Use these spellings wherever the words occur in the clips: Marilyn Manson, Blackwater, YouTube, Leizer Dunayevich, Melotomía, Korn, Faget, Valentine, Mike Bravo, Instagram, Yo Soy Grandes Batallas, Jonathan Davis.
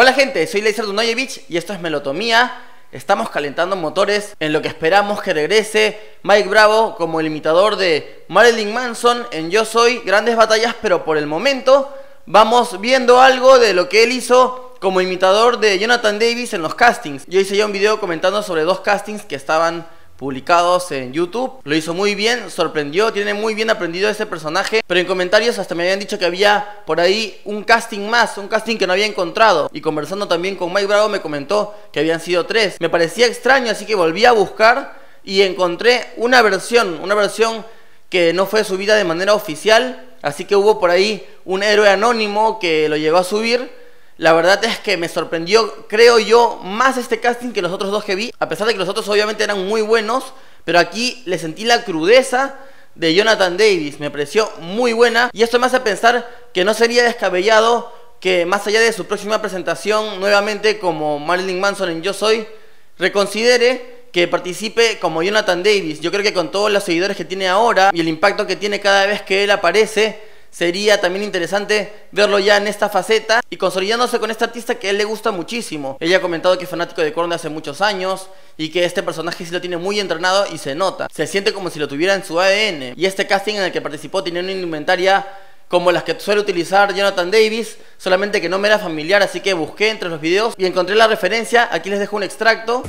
Hola gente, soy Leizer Dunayevich y esto es Melotomía. Estamos calentando motores en lo que esperamos que regrese Mike Bravo como el imitador de Marilyn Manson en Yo Soy Grandes Batallas, pero por el momento vamos viendo algo de lo que él hizo como imitador de Jonathan Davis en los castings. Yo hice ya un video comentando sobre dos castings que estaban publicados en YouTube. Lo hizo muy bien, sorprendió, tiene muy bien aprendido ese personaje. Pero en comentarios hasta me habían dicho que había por ahí un casting más, un casting que no había encontrado. Y conversando también con Mike Bravo me comentó que habían sido tres. Me parecía extraño, así que volví a buscar y encontré una versión que no fue subida de manera oficial. Así que hubo por ahí un héroe anónimo que lo llevó a subir. La verdad es que me sorprendió, creo yo, más este casting que los otros dos que vi. A pesar de que los otros obviamente eran muy buenos, pero aquí le sentí la crudeza de Jonathan Davis. Me pareció muy buena y esto me hace pensar que no sería descabellado que más allá de su próxima presentación nuevamente como Marilyn Manson en Yo Soy, reconsidere que participe como Jonathan Davis. Yo creo que con todos los seguidores que tiene ahora y el impacto que tiene cada vez que él aparece, sería también interesante verlo ya en esta faceta y consolidándose con esta artista que a él le gusta muchísimo. Ella ha comentado que es fanático de Korn de hace muchos años y que este personaje sí lo tiene muy entrenado y se nota. Se siente como si lo tuviera en su ADN. Y este casting en el que participó tenía una indumentaria como las que suele utilizar Jonathan Davis, solamente que no me era familiar, así que busqué entre los videos y encontré la referencia. Aquí les dejo un extracto.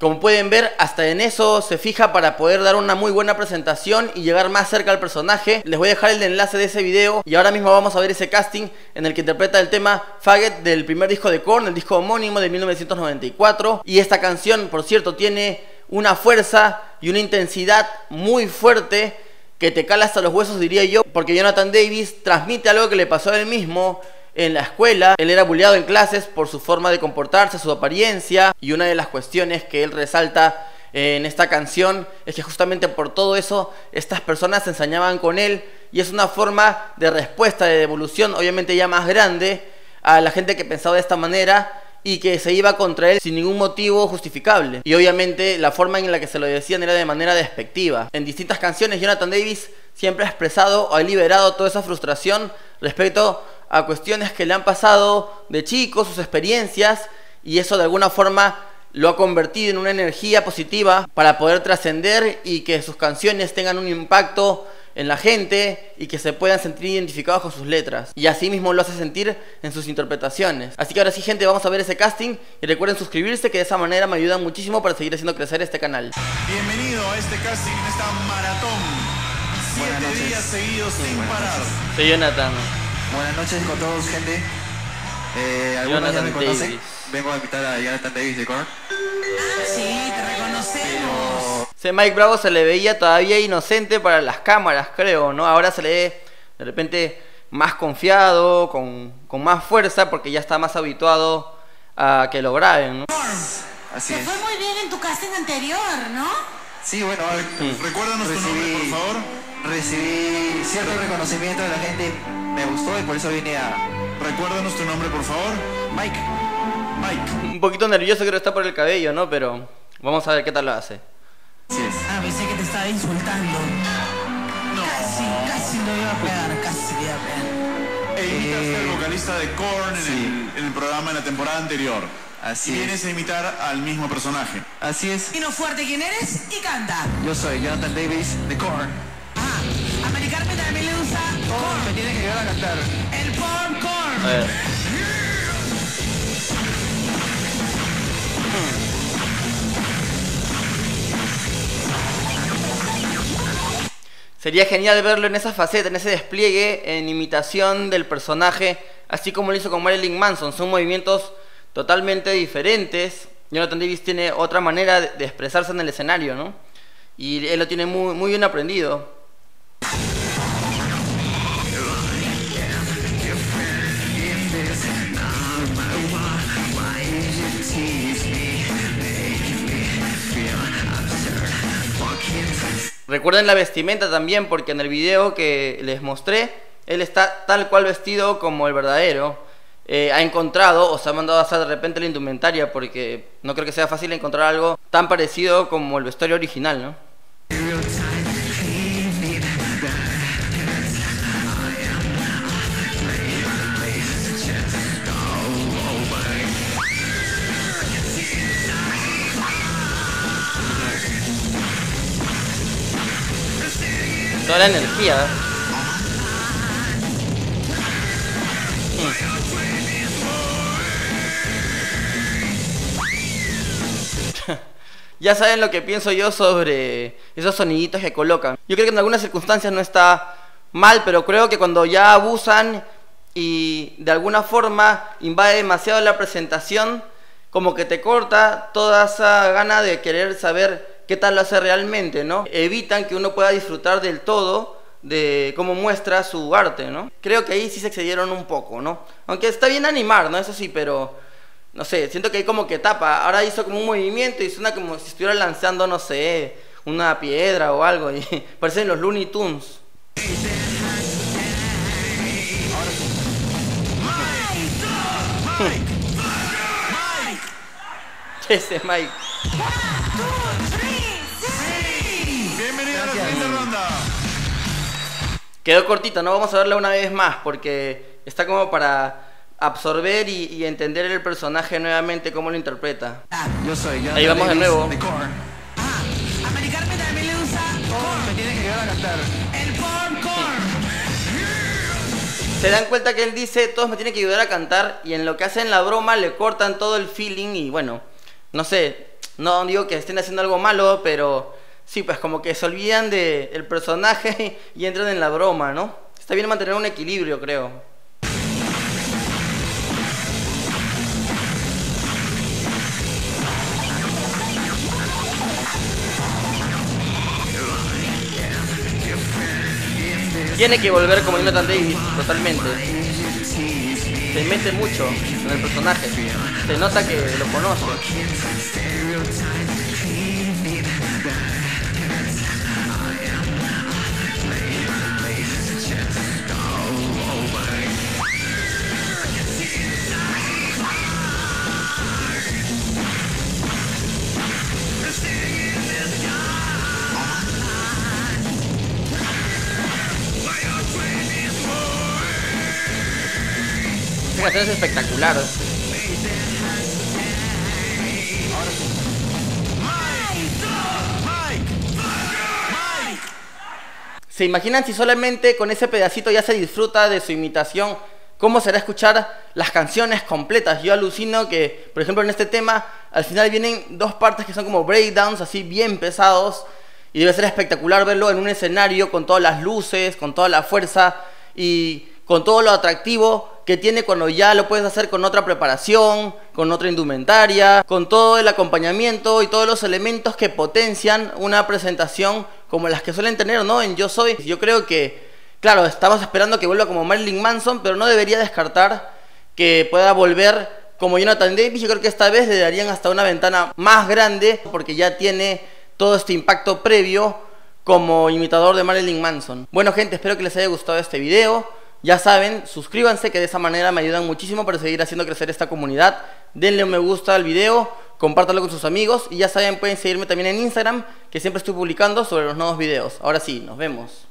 Como pueden ver, hasta en eso se fija para poder dar una muy buena presentación y llegar más cerca al personaje. Les voy a dejar el enlace de ese video y ahora mismo vamos a ver ese casting en el que interpreta el tema Faget del primer disco de Korn, el disco homónimo de 1994. Y esta canción, por cierto, tiene una fuerza y una intensidad muy fuerte que te cala hasta los huesos, diría yo, porque Jonathan Davis transmite algo que le pasó a él mismo. En la escuela, él era bulleado en clases por su forma de comportarse, su apariencia. Y una de las cuestiones que él resalta en esta canción es que justamente por todo eso estas personas se ensañaban con él. Y es una forma de respuesta, de devolución, obviamente ya más grande, a la gente que pensaba de esta manera y que se iba contra él sin ningún motivo justificable. Y obviamente la forma en la que se lo decían era de manera despectiva. En distintas canciones Jonathan Davis siempre ha expresado o ha liberado toda esa frustración respecto a cuestiones que le han pasado de chico, sus experiencias, y eso de alguna forma lo ha convertido en una energía positiva para poder trascender y que sus canciones tengan un impacto en la gente y que se puedan sentir identificados con sus letras, y así mismo lo hace sentir en sus interpretaciones. Así que ahora sí gente, vamos a ver ese casting y recuerden suscribirse, que de esa manera me ayudan muchísimo para seguir haciendo crecer este canal. Bienvenido a este casting, en esta maratón 7 días seguidos sin parar. Soy Jonathan. Buenas noches con todos, gente. Algunos ya me conocen. Davis. Vengo a invitar a Jonathan Davis de Korn. Sí, te reconocemos. Ese Mike Bravo se le veía todavía inocente para las cámaras, creo, ¿no? Ahora se le ve de repente más confiado, con más fuerza, porque ya está más habituado a que lo graben, ¿no? Así es. Te fue muy bien en tu casting anterior, ¿no? Sí, bueno, a ver, recuérdanos tu nombre, por favor. Recibí cierto reconocimiento de la gente, me gustó y por eso vine a... Recuérdanos tu nombre, por favor. Mike. Un poquito nervioso creo que está por el cabello, ¿no? Pero vamos a ver qué tal lo hace. Sí es. Ah, pensé que te estaba insultando. No. Casi lo iba a pegar, casi lo iba a pegar. E imitaste al vocalista de Korn en el programa en la temporada anterior. Así es. Y vienes a imitar al mismo personaje. Así es. Vino fuerte quién eres y canta. Yo soy Jonathan Davis de Korn. Americarme también le usa Korn. Me tiene que llegar a cantar. El Korn. A ver. Sería genial verlo en esa faceta, en ese despliegue, en imitación del personaje, así como lo hizo con Marilyn Manson. Son movimientos totalmente diferentes. Jonathan Davis tiene otra manera de expresarse en el escenario, ¿no? Y él lo tiene muy, muy bien aprendido. Recuerden la vestimenta también, porque en el video que les mostré él está tal cual vestido como el verdadero. Ha encontrado o se ha mandado a hacer de repente la indumentaria, porque no creo que sea fácil encontrar algo tan parecido como el vestuario original, ¿no? no la energía. Ya saben lo que pienso yo sobre esos soniditos que colocan. Yo creo que en algunas circunstancias no está mal, pero creo que cuando ya abusan y de alguna forma invade demasiado la presentación, como que te corta toda esa gana de querer saber qué tal lo hace realmente, ¿no? Evitan que uno pueda disfrutar del todo de cómo muestra su arte, ¿no? Creo que ahí sí se excedieron un poco, ¿no? Aunque está bien animar, ¿no? Eso sí, pero... no sé, siento que hay como que tapa. Ahora hizo como un movimiento y suena como si estuviera lanzando, no sé, una piedra o algo. Y parecen los Looney Tunes. Ese Mike. Bienvenido a la siguiente ronda. Quedó cortita, ¿no? Vamos a verla una vez más porque está como para... absorber y entender el personaje nuevamente, cómo lo interpreta. Yo soy Jonathan. Ahí vamos de nuevo. De Korn. Ah, americano también le usa Korn. Me tiene que llegar a cantar. El Korn. Se dan cuenta que él dice, todos me tienen que ayudar a cantar, y en lo que hacen la broma le cortan todo el feeling y bueno, no sé, no digo que estén haciendo algo malo, pero sí, pues como que se olvidan del personaje y entran en la broma, ¿no? Está bien mantener un equilibrio, creo. Tiene que volver como Jonathan Davis, totalmente. Se mete mucho en el personaje. Se nota que lo conoce. Es espectacular. ¿Se imaginan si solamente con ese pedacito ya se disfruta de su imitación? ¿Cómo será escuchar las canciones completas? Yo alucino que, por ejemplo, en este tema al final vienen dos partes que son como breakdowns así bien pesados, y debe ser espectacular verlo en un escenario con todas las luces, con toda la fuerza y con todo lo atractivo que tiene cuando ya lo puedes hacer con otra preparación, con otra indumentaria, con todo el acompañamiento y todos los elementos que potencian una presentación como las que suelen tener, ¿no? En Yo Soy. Yo creo que, claro, estamos esperando que vuelva como Marilyn Manson, pero no debería descartar que pueda volver como Jonathan Davis. Yo creo que esta vez le darían hasta una ventana más grande porque ya tiene todo este impacto previo como imitador de Marilyn Manson. Bueno, gente, espero que les haya gustado este video. Ya saben, suscríbanse, que de esa manera me ayudan muchísimo para seguir haciendo crecer esta comunidad. Denle un me gusta al video, compártanlo con sus amigos y ya saben, pueden seguirme también en Instagram, que siempre estoy publicando sobre los nuevos videos. Ahora sí, nos vemos.